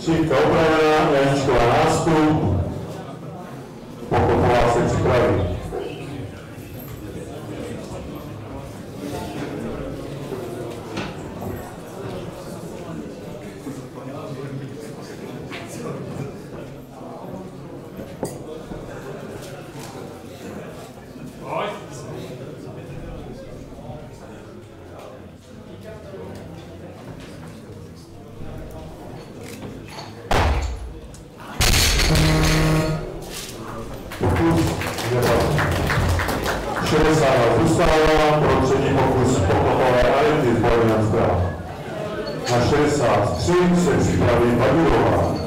Šipka opravena, Janíčková nástup, Pokopová se připraví. Na 63 se připraví Badurová.